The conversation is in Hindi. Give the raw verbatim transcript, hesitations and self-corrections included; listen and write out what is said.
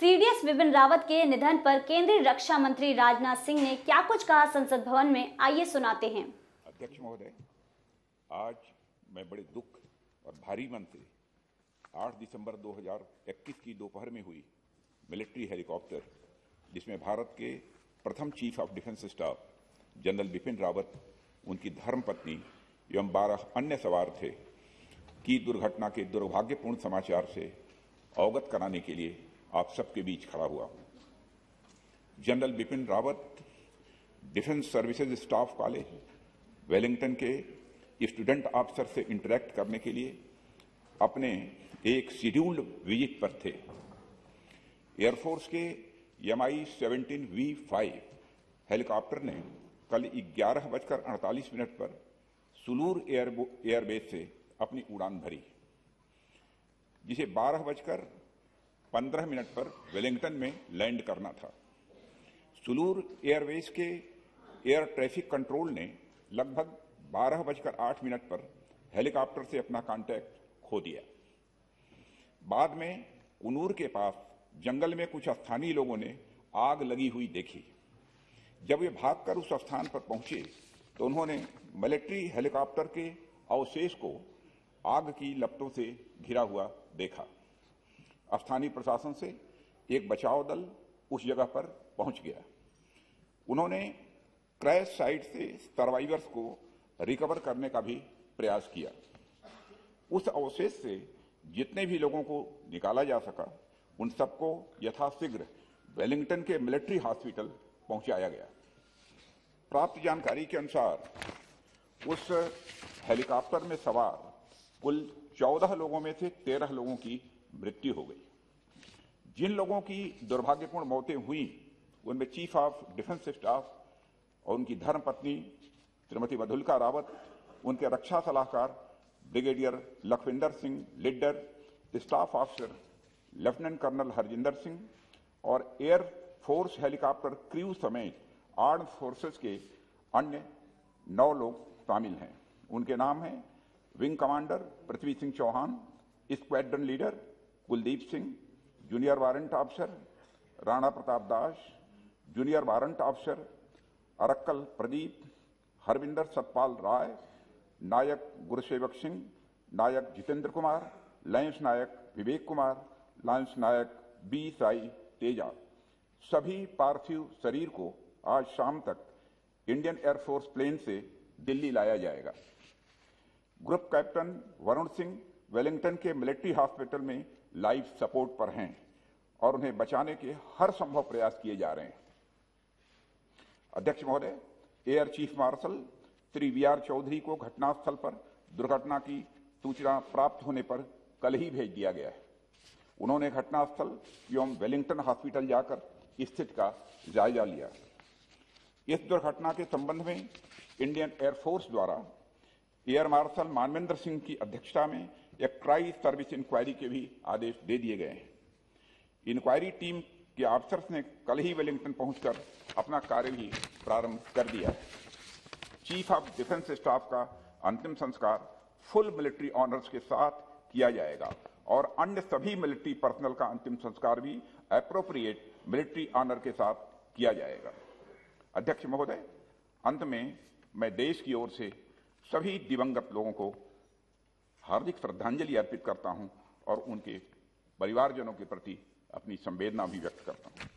सीडीएस बिपिन रावत के निधन पर केंद्रीय रक्षा मंत्री राजनाथ सिंह ने क्या कुछ कहा संसद भवन में, आइए सुनाते हैं। अध्यक्ष महोदय, आज मैं बड़े दुख और भारी मन से आठ दिसंबर दो हज़ार इक्कीस की दोपहर में हुई मिलिट्री हेलीकॉप्टर जिसमें भारत के प्रथम chief of defence staff general Bipin Rawat, उनकी धर्मपत्नी एवं बारह अन्य सवार थे, की दुर्घटना के दुर्भाग्यपूर्ण समाचार से अवगत कराने के लिए आप सबके बीच खड़ा हुआ हूं। General Bipin Rawat defence services staff college Wellington के स्टूडेंट ऑफिसर से इंटरेक्ट करने के लिए अपने एक शेड्यूल्ड विजिट पर थे। एयरफोर्स के एमआई सत्रह वी फाइव हेलीकॉप्टर ने कल ग्यारह बजकर अड़तालीस मिनट पर सुलूर एयरबेस से अपनी उड़ान भरी, जिसे बारह बजकर पंद्रह मिनट पर वेलिंगटन में लैंड करना था। सुलूर एयरवेस के एयर ट्रैफिक कंट्रोल ने लगभग बारह बजकर आठ मिनट पर हेलीकॉप्टर से अपना कांटेक्ट खो दिया। बाद में उन्नूर के पास जंगल में कुछ स्थानीय लोगों ने आग लगी हुई देखी। जब वे भागकर उस स्थान पर पहुंचे तो उन्होंने मिलिट्री हेलीकॉप्टर के अवशेष को आग की लपटों से घिरा हुआ देखा। स्थानीय प्रशासन से एक बचाव दल उस जगह पर पहुंच गया। उन्होंने क्रैश साइट से सर्वाइवर्स को रिकवर करने का भी प्रयास किया। उस अवशेष से जितने भी लोगों को निकाला जा सका उन सबको यथाशीघ्र वेलिंगटन के मिलिट्री हॉस्पिटल पहुंचाया गया। प्राप्त जानकारी के अनुसार उस हेलीकॉप्टर में सवार कुल चौदह लोगों में से तेरह लोगों की मृत्यु हो गई। जिन लोगों की दुर्भाग्यपूर्ण मौतें हुई उनमें चीफ ऑफ डिफेंस स्टाफ और उनकी धर्मपत्नी श्रीमती मधुलिका रावत, उनके रक्षा सलाहकार brigadier Lakhvinder Singh, leader staff officer lieutenant colonel Harjinder Singh और एयर फोर्स हेलीकॉप्टर क्रू समेत आर्म्ड फोर्सेस के अन्य नौ लोग शामिल हैं। उनके नाम हैं wing commander Prithvi Singh Chauhan, squadron leader Kuldeep Singh, junior warrant officer Rana Pratap Das, junior warrant officer Arakkal Pradeep, Harvinder Satpal Rai, Naik Gurusewak Singh, Naik Jitendra Kumar, lance Naik Vivek Kumar, lance Naik B Sai Teja. सभी पार्थिव शरीर को आज शाम तक इंडियन एयरफोर्स प्लेन से दिल्ली लाया जाएगा। Group captain Varun Singh Wellington के मिलिट्री हॉस्पिटल में लाइफ सपोर्ट पर हैं और उन्हें बचाने के हर संभव प्रयास किए जा रहे हैं। अध्यक्ष महोदय, air chief marshal Shri VR Chaudhari को घटनास्थल पर दुर्घटना की सूचना प्राप्त होने पर कल ही भेज दिया गया है। उन्होंने घटनास्थल एवं वेलिंगटन हॉस्पिटल जाकर स्थिति का जायजा लिया। इस दुर्घटना के संबंध में इंडियन एयरफोर्स द्वारा एयर मार्शल मानविंदर सिंह की अध्यक्षता में एक क्राइस सर्विस इंक्वायरी के भी आदेश दे दिए गए हैं। इंक्वायरी टीम के ऑफिसर्स ने कल ही वेलिंगटन पहुंचकर अपना कार्य भी प्रारंभ कर दिया। चीफ ऑफ डिफेंस स्टाफ का अंतिम संस्कार फुल मिलिट्री ऑनर्स के साथ किया जाएगा और अन्य सभी मिलिट्री पर्सनल का अंतिम संस्कार भी एप्रोप्रिएट मिलिट्री ऑनर के साथ किया जाएगा। अध्यक्ष महोदय, अंत में मैं देश की ओर से सभी दिवंगत लोगों को हार्दिक श्रद्धांजलि अर्पित करता हूं और उनके परिवारजनों के प्रति अपनी संवेदना भी व्यक्त करता हूं।